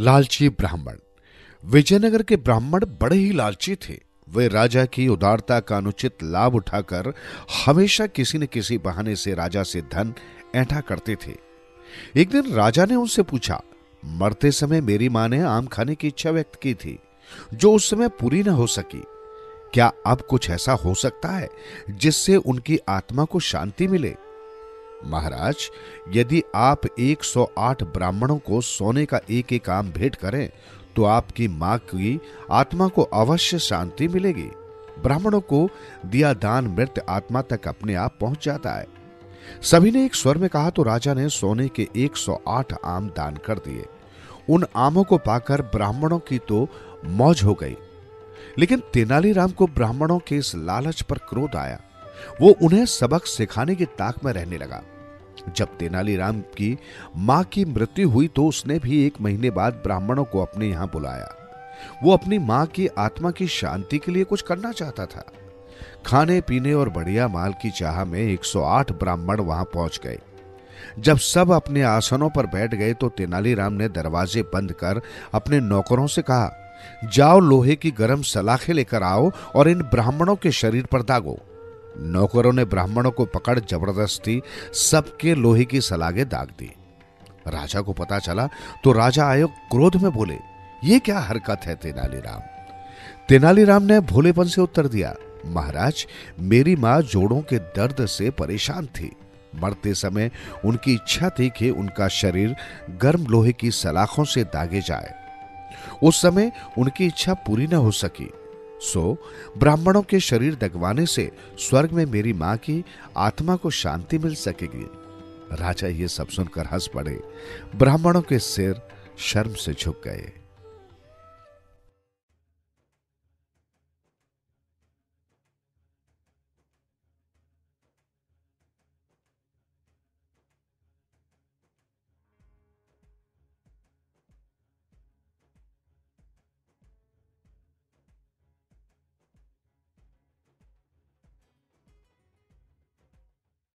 लालची ब्राह्मण। विजयनगर के ब्राह्मण बड़े ही लालची थे। वे राजा की उदारता का अनुचित लाभ उठाकर हमेशा किसी न किसी बहाने से राजा से धन ऐंठा करते थे। एक दिन राजा ने उनसे पूछा, मरते समय मेरी मां ने आम खाने की इच्छा व्यक्त की थी जो उस समय पूरी न हो सकी। क्या अब कुछ ऐसा हो सकता है जिससे उनकी आत्मा को शांति मिले? महाराज, यदि आप 108 ब्राह्मणों को सोने का एक एक आम भेंट करें तो आपकी मां की आत्मा को अवश्य शांति मिलेगी। ब्राह्मणों को दिया दान मृत आत्मा तक अपने आप पहुंच जाता है। सभी ने एक स्वर में कहा तो राजा ने सोने के 108 आम दान कर दिए। उन आमों को पाकर ब्राह्मणों की तो मौज हो गई, लेकिन तेनालीराम को ब्राह्मणों के इस लालच पर क्रोध आया। वो उन्हें सबक सिखाने की ताक में रहने लगा। जब तेनालीराम की मां की मृत्यु हुई तो उसने भी 1 महीने बाद ब्राह्मणों को अपने यहां बुलाया। वो अपनी मां की आत्मा की शांति के लिए कुछ करना चाहता था। खाने पीने और बढ़िया माल की चाह में 108 ब्राह्मण वहां पहुंच गए। जब सब अपने आसनों पर बैठ गए तो तेनालीराम ने दरवाजे बंद कर अपने नौकरों से कहा, जाओ लोहे की गर्म सलाखें लेकर आओ और इन ब्राह्मणों के शरीर पर दागो। नौकरों ने ब्राह्मणों को पकड़ जबरदस्ती सबके लोहे की सलाखें दाग दी। राजा को पता चला तो राजा आयोग क्रोध में बोले, ये क्या हरकत है तेनालीराम? तेनालीराम ने भोलेपन से उत्तर दिया, महाराज, मेरी मां जोड़ों के दर्द से परेशान थी। मरते समय उनकी इच्छा थी कि उनका शरीर गर्म लोहे की सलाखों से दागे जाए। उस समय उनकी इच्छा पूरी न हो सकी, सो ब्राह्मणों के शरीर दगवाने से स्वर्ग में मेरी मां की आत्मा को शांति मिल सकेगी। राजा ये सब सुनकर हंस पड़े। ब्राह्मणों के सिर शर्म से झुक गए।